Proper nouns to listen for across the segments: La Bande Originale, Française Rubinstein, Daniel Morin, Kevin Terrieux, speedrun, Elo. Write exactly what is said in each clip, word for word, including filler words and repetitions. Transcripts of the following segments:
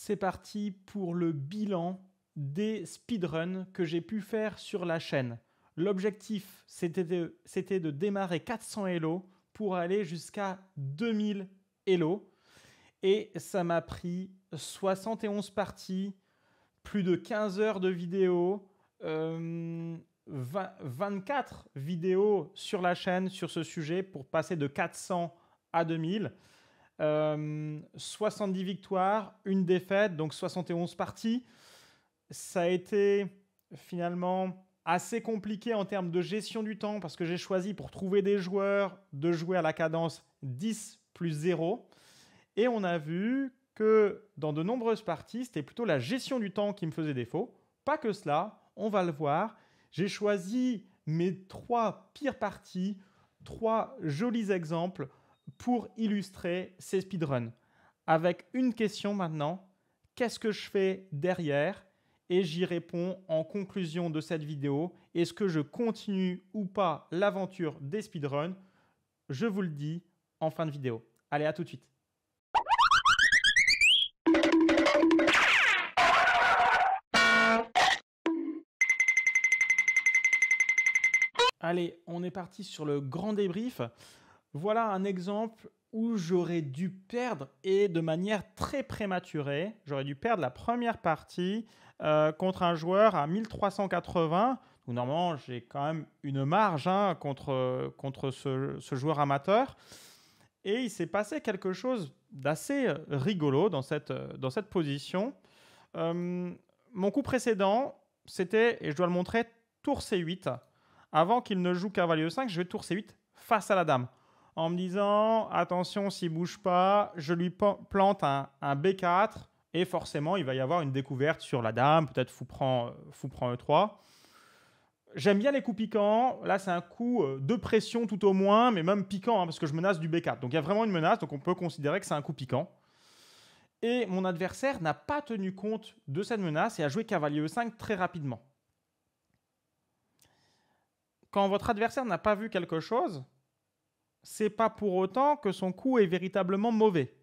c'est parti pour le bilan des speedruns que j'ai pu faire sur la chaîne. L'objectif, c'était de, c'était de démarrer quatre cents Elo pour aller jusqu'à deux mille Elo. Et ça m'a pris soixante et onze parties, plus de quinze heures de vidéo, euh, vingt-quatre vidéos sur la chaîne sur ce sujet pour passer de quatre cents à deux mille. Euh, soixante-dix victoires, une défaite, donc soixante et onze parties. Ça a été finalement assez compliqué en termes de gestion du temps parce que j'ai choisi pour trouver des joueurs de jouer à la cadence dix plus zéro. Et on a vu que dans de nombreuses parties, c'était plutôt la gestion du temps qui me faisait défaut. Pas que cela, on va le voir. J'ai choisi mes trois pires parties, trois jolis exemples pour illustrer ces speedruns. Avec une question maintenant, qu'est-ce que je fais derrière? Et j'y réponds en conclusion de cette vidéo. Est-ce que je continue ou pas l'aventure des speedruns? Je vous le dis en fin de vidéo. Allez, à tout de suite. Allez, on est parti sur le grand débrief. Voilà un exemple où j'aurais dû perdre et de manière très prématurée. J'aurais dû perdre la première partie euh, contre un joueur à mille trois cent quatre-vingts. Donc, normalement, j'ai quand même une marge hein, contre, contre ce, ce joueur amateur. Et il s'est passé quelque chose d'assez rigolo dans cette, dans cette position. Euh, mon coup précédent, c'était, et je dois le montrer, tour C huit. Avant qu'il ne joue cavalier E cinq, je vais tour C huit face à la dame. En me disant, attention, s'il ne bouge pas, je lui plante un, un B quatre. Et forcément, il va y avoir une découverte sur la dame. Peut-être fou prend, fou prend E trois. J'aime bien les coups piquants. Là, c'est un coup de pression tout au moins, mais même piquant, hein, parce que je menace du B quatre. Donc, il y a vraiment une menace. Donc, on peut considérer que c'est un coup piquant. Et mon adversaire n'a pas tenu compte de cette menace et a joué cavalier E cinq très rapidement. Quand votre adversaire n'a pas vu quelque chose, c'est pas pour autant que son coup est véritablement mauvais.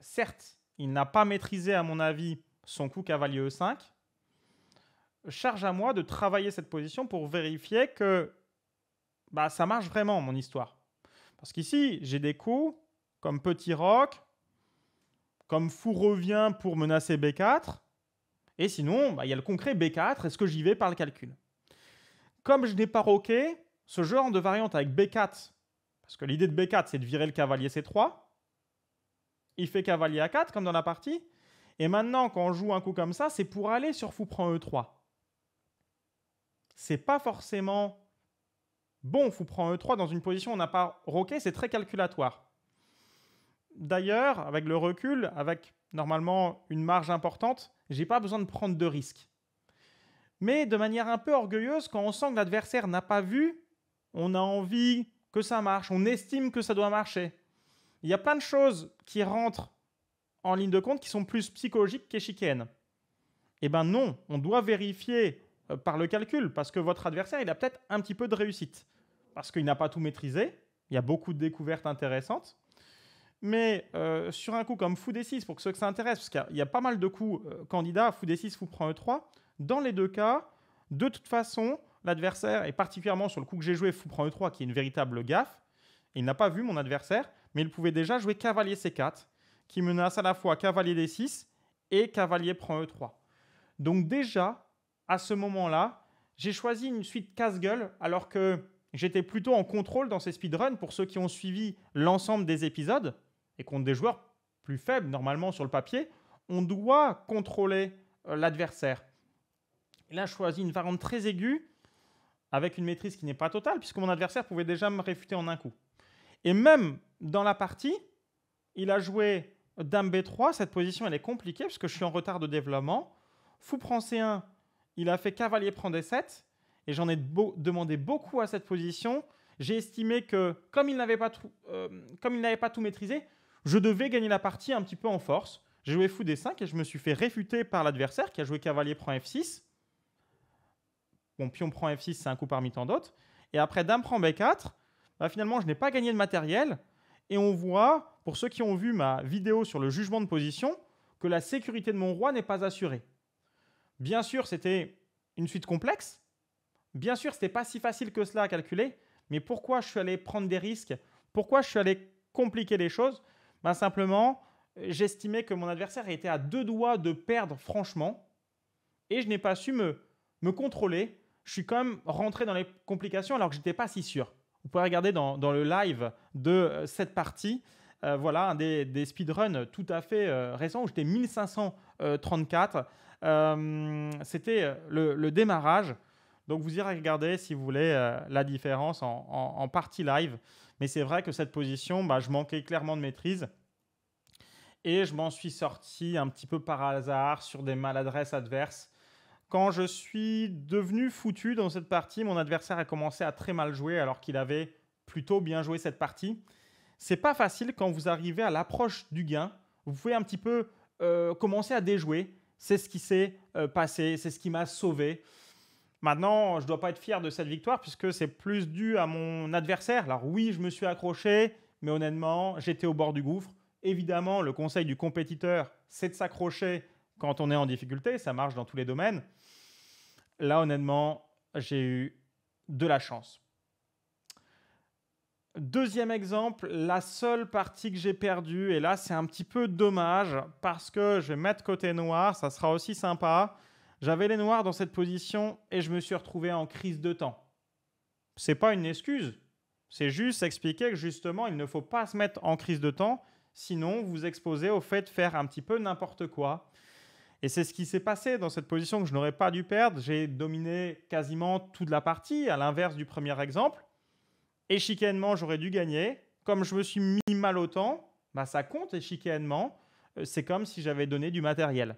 Certes, il n'a pas maîtrisé, à mon avis, son coup cavalier E cinq. Charge à moi de travailler cette position pour vérifier que bah, ça marche vraiment, mon histoire. Parce qu'ici, j'ai des coups comme petit roc, comme fou revient pour menacer B quatre. Et sinon, bah, il y a le concret B quatre. Est-ce que j'y vais par le calcul? Comme je n'ai pas roqué, ce genre de variante avec B quatre, parce que l'idée de B quatre, c'est de virer le cavalier C trois. Il fait cavalier A quatre, comme dans la partie. Et maintenant, quand on joue un coup comme ça, c'est pour aller sur fou prend E trois. C'est pas forcément bon, fou prend E trois, dans une position où on n'a pas roqué, c'est très calculatoire. D'ailleurs, avec le recul, avec normalement une marge importante, j'ai pas besoin de prendre de risques. Mais de manière un peu orgueilleuse, quand on sent que l'adversaire n'a pas vu, on a envie que ça marche, on estime que ça doit marcher. Il y a plein de choses qui rentrent en ligne de compte qui sont plus psychologiques qu'échiquiennes. Eh bien non, on doit vérifier par le calcul, parce que votre adversaire, il a peut-être un petit peu de réussite, parce qu'il n'a pas tout maîtrisé, il y a beaucoup de découvertes intéressantes. Mais euh, sur un coup comme fou D six, pour ceux que ça intéresse, parce qu'il y a pas mal de coups euh, candidats, fou D six, fou prend E trois, dans les deux cas, de toute façon, l'adversaire, et particulièrement sur le coup que j'ai joué, fou prend E trois, qui est une véritable gaffe, il n'a pas vu mon adversaire, mais il pouvait déjà jouer cavalier C quatre, qui menace à la fois cavalier D six et cavalier prend E trois. Donc déjà, à ce moment-là, j'ai choisi une suite casse-gueule, alors que j'étais plutôt en contrôle dans ces speedruns, pour ceux qui ont suivi l'ensemble des épisodes, et contre des joueurs plus faibles, normalement, sur le papier, on doit contrôler l'adversaire. Il a choisi une variante très aiguë, avec une maîtrise qui n'est pas totale, puisque mon adversaire pouvait déjà me réfuter en un coup. Et même dans la partie, il a joué dame B trois. Cette position, elle est compliquée, parce que je suis en retard de développement. Fou prend C un, il a fait cavalier prend D sept, et j'en ai beau, demandé beaucoup à cette position. J'ai estimé que, comme il n'avait pas, euh, pas tout maîtrisé, je devais gagner la partie un petit peu en force. J'ai joué fou D cinq, et je me suis fait réfuter par l'adversaire, qui a joué cavalier prend F six. Bon, pion prend F six, c'est un coup parmi tant d'autres. Et après, dame prend B quatre. Bah, finalement, je n'ai pas gagné de matériel. Et on voit, pour ceux qui ont vu ma vidéo sur le jugement de position, que la sécurité de mon roi n'est pas assurée. Bien sûr, c'était une suite complexe. Bien sûr, ce n'était pas si facile que cela à calculer. Mais pourquoi je suis allé prendre des risques? Pourquoi je suis allé compliquer les choses? Ben simplement, j'estimais que mon adversaire était à deux doigts de perdre franchement. Et je n'ai pas su me, me contrôler. Je suis quand même rentré dans les complications alors que je n'étais pas si sûr. Vous pouvez regarder dans, dans le live de cette partie. Euh, voilà, un des, des speedruns tout à fait euh, récents où j'étais mille cinq cent trente-quatre. Euh, C'était le, le démarrage. Donc, vous irez regarder, si vous voulez, euh, la différence en, en, en partie live. Mais c'est vrai que cette position, bah, je manquais clairement de maîtrise. Et je m'en suis sorti un petit peu par hasard sur des maladresses adverses. Quand je suis devenu foutu dans cette partie, mon adversaire a commencé à très mal jouer alors qu'il avait plutôt bien joué cette partie. C'est pas facile quand vous arrivez à l'approche du gain. Vous pouvez un petit peu euh, commencer à déjouer. C'est ce qui s'est euh, passé, c'est ce qui m'a sauvé. Maintenant, je ne dois pas être fier de cette victoire puisque c'est plus dû à mon adversaire. Alors oui, je me suis accroché, mais honnêtement, j'étais au bord du gouffre. Évidemment, le conseil du compétiteur, c'est de s'accrocher quand on est en difficulté. Ça marche dans tous les domaines. Là, honnêtement, j'ai eu de la chance. Deuxième exemple, la seule partie que j'ai perdue, et là, c'est un petit peu dommage parce que je vais mettre côté noir, ça sera aussi sympa. J'avais les noirs dans cette position et je me suis retrouvé en crise de temps. Ce n'est pas une excuse, c'est juste expliquer que justement, il ne faut pas se mettre en crise de temps, sinon vous vous exposez au fait de faire un petit peu n'importe quoi. Et c'est ce qui s'est passé dans cette position que je n'aurais pas dû perdre. J'ai dominé quasiment toute la partie, à l'inverse du premier exemple. Échiquènement, j'aurais dû gagner. Comme je me suis mis mal au temps, bah ça compte échiquènement. C'est comme si j'avais donné du matériel.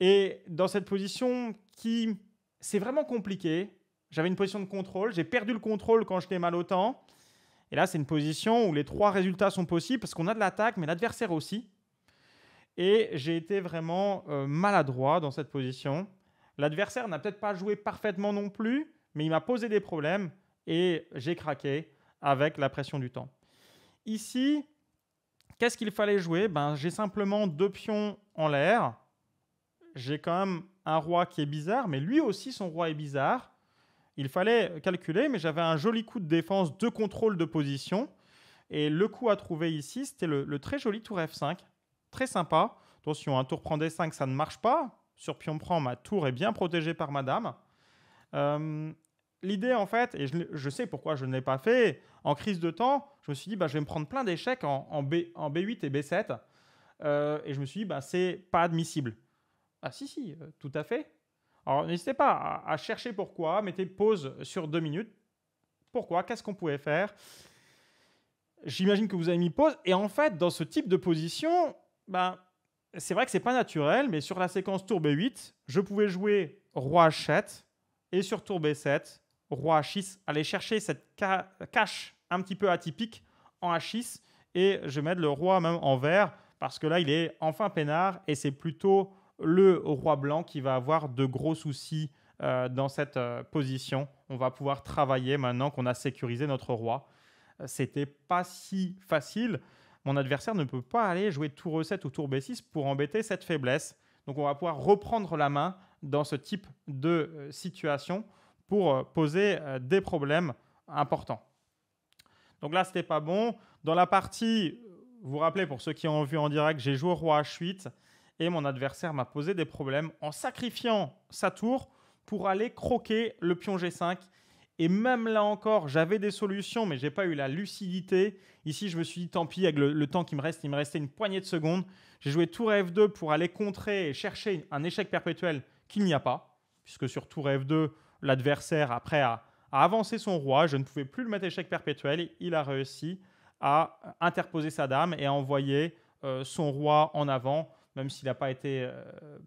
Et dans cette position qui, c'est vraiment compliqué. J'avais une position de contrôle. J'ai perdu le contrôle quand j'étais mal au temps. Et là, c'est une position où les trois résultats sont possibles parce qu'on a de l'attaque, mais l'adversaire aussi. Et j'ai été vraiment euh, maladroit dans cette position. L'adversaire n'a peut-être pas joué parfaitement non plus, mais il m'a posé des problèmes. Et j'ai craqué avec la pression du temps. Ici, qu'est-ce qu'il fallait jouer? Ben, j'ai simplement deux pions en l'air. J'ai quand même un roi qui est bizarre, mais lui aussi, son roi est bizarre. Il fallait calculer, mais j'avais un joli coup de défense, de contrôle de position. Et le coup à trouver ici, c'était le, le très joli tour F cinq. Très sympa. Attention, un tour prend D cinq, ça ne marche pas. Sur pion prend, ma tour est bien protégée par ma dame. Euh, L'idée, en fait, et je, je sais pourquoi je ne l'ai pas fait, en crise de temps, je me suis dit, bah, je vais me prendre plein d'échecs en, en, en B huit et B sept. Euh, et je me suis dit, bah, c'est pas admissible. Ah si, si, euh, tout à fait. Alors, n'hésitez pas à, à chercher pourquoi. Mettez pause sur deux minutes. Pourquoi? Qu'est-ce qu'on pouvait faire? J'imagine que vous avez mis pause. Et en fait, dans ce type de position, bah, c'est vrai que ce n'est pas naturel, mais sur la séquence tour B huit, je pouvais jouer roi H sept et sur tour B sept, roi H six, aller chercher cette cache un petit peu atypique en H six et je vais mettre le roi même en vert parce que là, il est enfin peinard et c'est plutôt le roi blanc qui va avoir de gros soucis euh, dans cette euh, position. On va pouvoir travailler maintenant qu'on a sécurisé notre roi. C'était pas si facile. Mon adversaire ne peut pas aller jouer tour E sept ou tour B six pour embêter cette faiblesse. Donc, on va pouvoir reprendre la main dans ce type de situation pour poser des problèmes importants. Donc là, ce n'était pas bon. Dans la partie, vous vous rappelez, pour ceux qui ont vu en direct, j'ai joué roi H huit et mon adversaire m'a posé des problèmes en sacrifiant sa tour pour aller croquer le pion G cinq. Et même là encore, j'avais des solutions, mais je n'ai pas eu la lucidité. Ici, je me suis dit, tant pis, avec le, le temps qui me reste, il me restait une poignée de secondes. J'ai joué tour F deux pour aller contrer et chercher un échec perpétuel qu'il n'y a pas, puisque sur tour F deux, l'adversaire, après, a, a avancé son roi. Je ne pouvais plus le mettre échec perpétuel. Il a réussi à interposer sa dame et à envoyer euh, son roi en avant, même s'il n'a pas été, euh,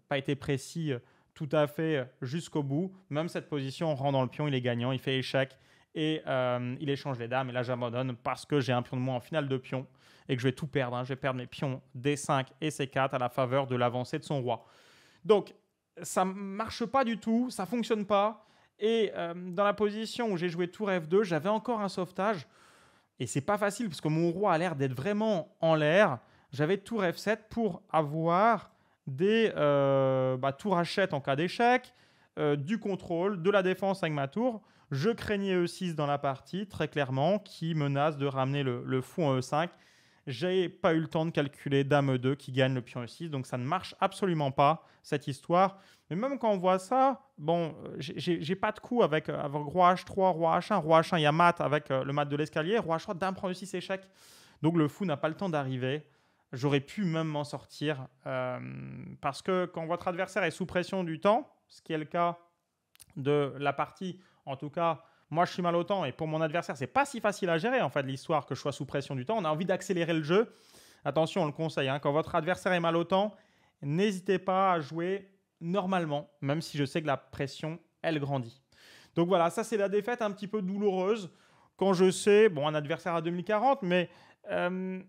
pas été précis euh, tout à fait jusqu'au bout. Même cette position, on rentre dans le pion, il est gagnant, il fait échec et euh, il échange les dames. Et là, j'abandonne parce que j'ai un pion de moins en finale de pion et que je vais tout perdre. Hein. Je vais perdre mes pions D cinq et C quatre à la faveur de l'avancée de son roi. Donc, ça ne marche pas du tout, ça ne fonctionne pas. Et euh, dans la position où j'ai joué tour F deux, j'avais encore un sauvetage. Et ce n'est pas facile parce que mon roi a l'air d'être vraiment en l'air. j'avais tour F sept pour avoir des euh, bah, tours H sept en cas d'échec, euh, du contrôle, de la défense avec ma tour. Je craignais E six dans la partie, très clairement, qui menace de ramener le, le fou en E cinq. J'ai pas eu le temps de calculer dame E deux qui gagne le pion E six, donc ça ne marche absolument pas, cette histoire. Mais même quand on voit ça, bon, j'ai pas de coup avec, avec roi H trois, roi H un, roi H un, il y a mat avec le mat de l'escalier, roi H trois, dame prend E six, échec. Donc le fou n'a pas le temps d'arriver. J'aurais pu même m'en sortir euh, parce que quand votre adversaire est sous pression du temps, ce qui est le cas de la partie, en tout cas, moi, je suis mal au temps et pour mon adversaire, c'est pas si facile à gérer en fait l'histoire que je sois sous pression du temps. On a envie d'accélérer le jeu. Attention, on le conseille. Hein, quand votre adversaire est mal au temps, n'hésitez pas à jouer normalement, même si je sais que la pression, elle grandit. Donc voilà, ça c'est la défaite un petit peu douloureuse quand je sais, bon, un adversaire à deux mille quarante, mais euh,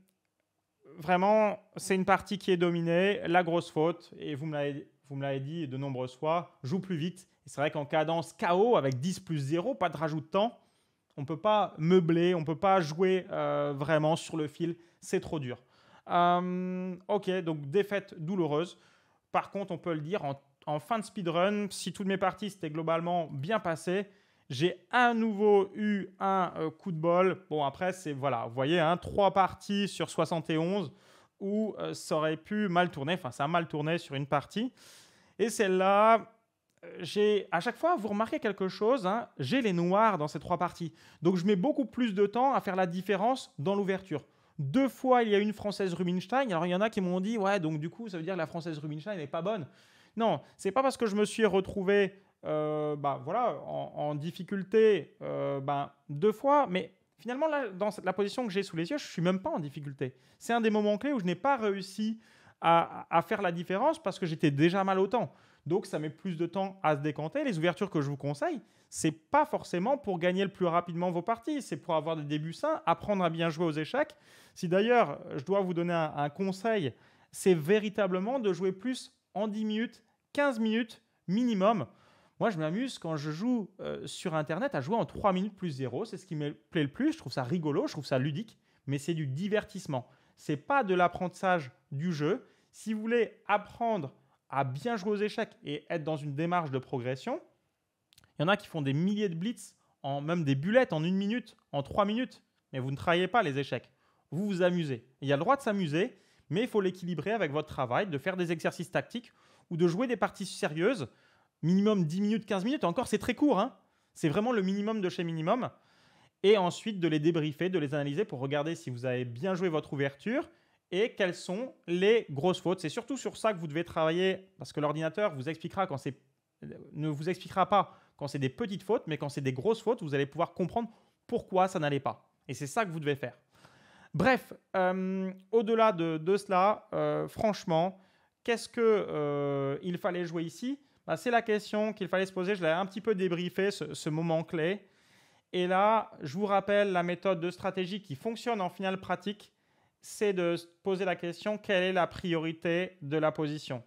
vraiment, c'est une partie qui est dominée. La grosse faute, et vous me l'avez Vous me l'avez dit de nombreuses fois, joue plus vite. C'est vrai qu'en cadence K O, avec dix plus zéro, pas de rajout de temps, on ne peut pas meubler, on ne peut pas jouer euh, vraiment sur le fil. C'est trop dur. Euh, ok, donc défaite douloureuse. Par contre, on peut le dire, en, en fin de speedrun, si toutes mes parties s'étaient globalement bien passées, j'ai à nouveau eu un euh, coup de bol. Bon, après, c'est voilà, vous voyez, hein, trois parties sur soixante et onze. Où euh, ça aurait pu mal tourner, enfin ça a mal tourné sur une partie. Et celle-là, euh, à chaque fois, vous remarquez quelque chose, hein, j'ai les noirs dans ces trois parties. Donc je mets beaucoup plus de temps à faire la différence dans l'ouverture. Deux fois, il y a une Française Rubinstein. Alors il y en a qui m'ont dit, ouais, donc du coup, ça veut dire que la Française Rubinstein n'est pas bonne. Non, c'est pas parce que je me suis retrouvé euh, bah, voilà, en, en difficulté euh, bah, deux fois, mais... Finalement, là, dans la position que j'ai sous les yeux, je ne suis même pas en difficulté. C'est un des moments clés où je n'ai pas réussi à, à faire la différence parce que j'étais déjà mal au temps. Donc, ça met plus de temps à se décanter. Les ouvertures que je vous conseille, ce n'est pas forcément pour gagner le plus rapidement vos parties. C'est pour avoir des débuts sains, apprendre à bien jouer aux échecs. Si d'ailleurs, je dois vous donner un, un conseil, c'est véritablement de jouer plus en dix minutes, quinze minutes minimum. Moi, je m'amuse quand je joue euh, sur Internet à jouer en trois minutes plus zéro. C'est ce qui me plaît le plus. Je trouve ça rigolo, je trouve ça ludique, mais c'est du divertissement. Ce n'est pas de l'apprentissage du jeu. Si vous voulez apprendre à bien jouer aux échecs et être dans une démarche de progression, il y en a qui font des milliers de blitz, en, même des bullettes en une minute, en trois minutes. Mais vous ne travaillez pas les échecs. Vous vous amusez. Il y a le droit de s'amuser, mais il faut l'équilibrer avec votre travail, de faire des exercices tactiques ou de jouer des parties sérieuses. Minimum dix minutes, quinze minutes. Encore, c'est très court. Hein, c'est vraiment le minimum de chez minimum. Et ensuite, de les débriefer, de les analyser pour regarder si vous avez bien joué votre ouverture et quelles sont les grosses fautes. C'est surtout sur ça que vous devez travailler parce que l'ordinateur vous expliquera quand c'est ne vous expliquera pas quand c'est des petites fautes, mais quand c'est des grosses fautes, vous allez pouvoir comprendre pourquoi ça n'allait pas. Et c'est ça que vous devez faire. Bref, euh, au-delà de, de cela, euh, franchement, qu'est-ce qu'il euh, fallait jouer ici ? Bah, c'est la question qu'il fallait se poser. Je l'ai un petit peu débriefé, ce, ce moment clé. Et là, je vous rappelle la méthode de stratégie qui fonctionne en finale pratique. C'est de poser la question, quelle est la priorité de la position?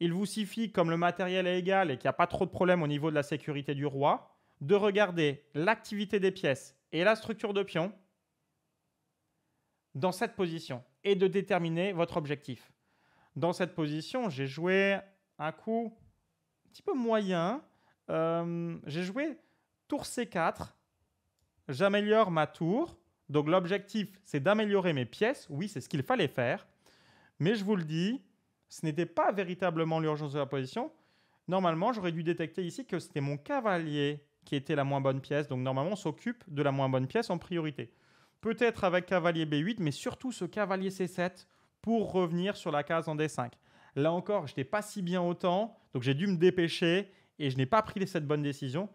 Il vous suffit, comme le matériel est égal et qu'il n'y a pas trop de problèmes au niveau de la sécurité du roi, de regarder l'activité des pièces et la structure de pion dans cette position et de déterminer votre objectif. Dans cette position, j'ai joué un coup... un petit peu moyen, euh, j'ai joué tour C quatre, j'améliore ma tour, donc l'objectif c'est d'améliorer mes pièces, oui c'est ce qu'il fallait faire, mais je vous le dis, ce n'était pas véritablement l'urgence de la position, normalement j'aurais dû détecter ici que c'était mon cavalier qui était la moins bonne pièce, donc normalement on s'occupe de la moins bonne pièce en priorité, peut-être avec cavalier B huit, mais surtout ce cavalier C sept pour revenir sur la case en D cinq. Là encore, je n'étais pas si bien au temps, donc j'ai dû me dépêcher et je n'ai pas pris cette bonne décision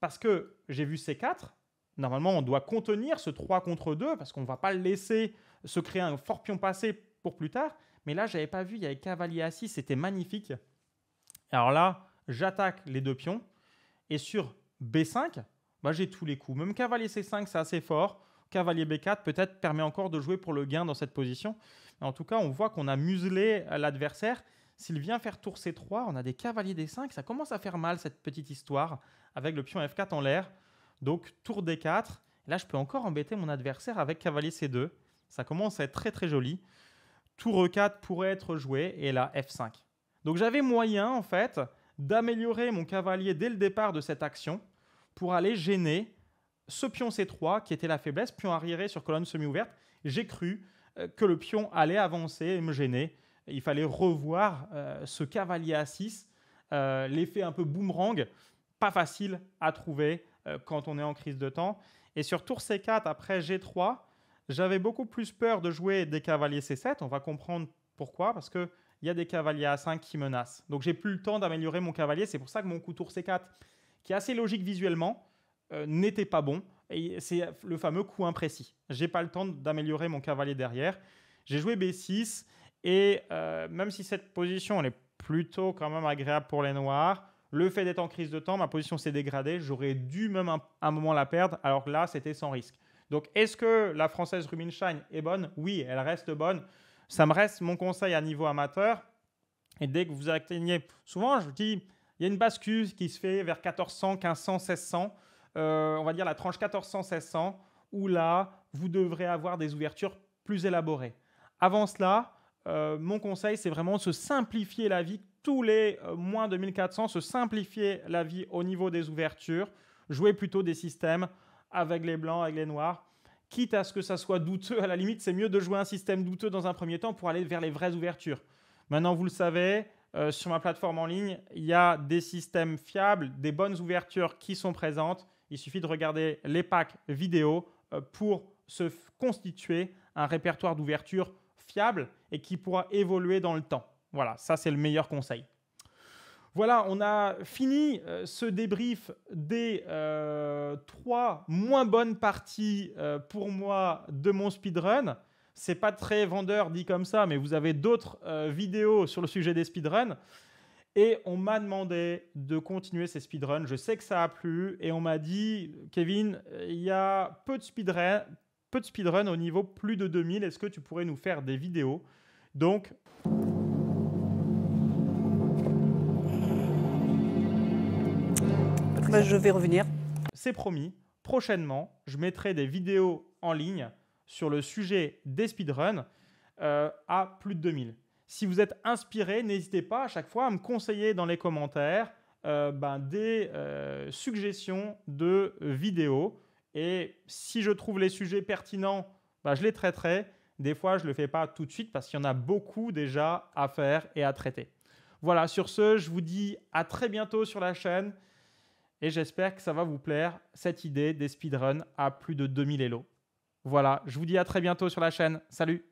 parce que j'ai vu C quatre. Normalement, on doit contenir ce trois contre deux parce qu'on ne va pas le laisser se créer un fort pion passé pour plus tard. Mais là, je n'avais pas vu, il y avait cavalier A six, c'était magnifique. Alors là, j'attaque les deux pions et sur B cinq, bah, j'ai tous les coups. Même cavalier C cinq, c'est assez fort. Cavalier B quatre peut-être permet encore de jouer pour le gain dans cette position. En tout cas, on voit qu'on a muselé l'adversaire. S'il vient faire tour C trois, on a des cavaliers D cinq. Ça commence à faire mal, cette petite histoire, avec le pion F quatre en l'air. Donc, tour D quatre. Là, je peux encore embêter mon adversaire avec cavalier C deux. Ça commence à être très, très joli. tour E quatre pourrait être joué et là F cinq. Donc j'avais moyen en fait d'améliorer mon cavalier dès le départ de cette action pour aller gêner ce pion C trois qui était la faiblesse, pion arriéré sur colonne semi-ouverte. J'ai cru que le pion allait avancer et me gêner. Il fallait revoir euh, ce cavalier A six, euh, l'effet un peu boomerang, pas facile à trouver euh, quand on est en crise de temps. Et sur tour C quatre, après G trois, j'avais beaucoup plus peur de jouer des cavaliers C sept. On va comprendre pourquoi, parce qu'il y a des cavaliers A cinq qui menacent. Donc, j'ai plus le temps d'améliorer mon cavalier. C'est pour ça que mon coup tour C quatre, qui est assez logique visuellement, euh, n'était pas bon. Et c'est le fameux coup imprécis. Je n'ai pas le temps d'améliorer mon cavalier derrière. J'ai joué B six. Et euh, même si cette position, elle est plutôt quand même agréable pour les noirs, le fait d'être en crise de temps, ma position s'est dégradée. J'aurais dû même un, un moment la perdre, alors que là, c'était sans risque. Donc, est-ce que la Française Rubinstein est bonne? Oui, elle reste bonne. Ça me reste mon conseil à niveau amateur. Et dès que vous atteignez... Souvent, je dis, il y a une bascule qui se fait vers quatorze cents, quinze cents, seize cents. Euh, on va dire la tranche quatorze cents, seize cents, où là, vous devrez avoir des ouvertures plus élaborées. Avant cela... Euh, mon conseil, c'est vraiment de se simplifier la vie. Tous les euh, moins de mille quatre cents, se simplifier la vie au niveau des ouvertures. Jouer plutôt des systèmes avec les blancs, avec les noirs. Quitte à ce que ça soit douteux, à la limite, c'est mieux de jouer un système douteux dans un premier temps pour aller vers les vraies ouvertures. Maintenant, vous le savez, euh, sur ma plateforme en ligne, il y a des systèmes fiables, des bonnes ouvertures qui sont présentes. Il suffit de regarder les packs vidéo euh, pour se constituer un répertoire d'ouvertures fiable et qui pourra évoluer dans le temps. Voilà, ça c'est le meilleur conseil. Voilà, on a fini euh, ce débrief des euh, trois moins bonnes parties euh, pour moi de mon speedrun. C'est pas très vendeur dit comme ça, mais vous avez d'autres euh, vidéos sur le sujet des speedruns. Et on m'a demandé de continuer ces speedruns. Je sais que ça a plu et on m'a dit, Kevin, il y a peu de speedruns, peu de speedrun au niveau plus de deux mille. Est-ce que tu pourrais nous faire des vidéos? Donc, bah, je vais revenir. C'est promis. Prochainement, je mettrai des vidéos en ligne sur le sujet des speedruns euh, à plus de deux mille. Si vous êtes inspiré, n'hésitez pas à chaque fois à me conseiller dans les commentaires euh, ben, des euh, suggestions de vidéos. Et si je trouve les sujets pertinents, bah je les traiterai. Des fois, je ne le fais pas tout de suite parce qu'il y en a beaucoup déjà à faire et à traiter. Voilà, sur ce, je vous dis à très bientôt sur la chaîne et j'espère que ça va vous plaire, cette idée des speedruns à plus de deux mille élos. Voilà, je vous dis à très bientôt sur la chaîne. Salut!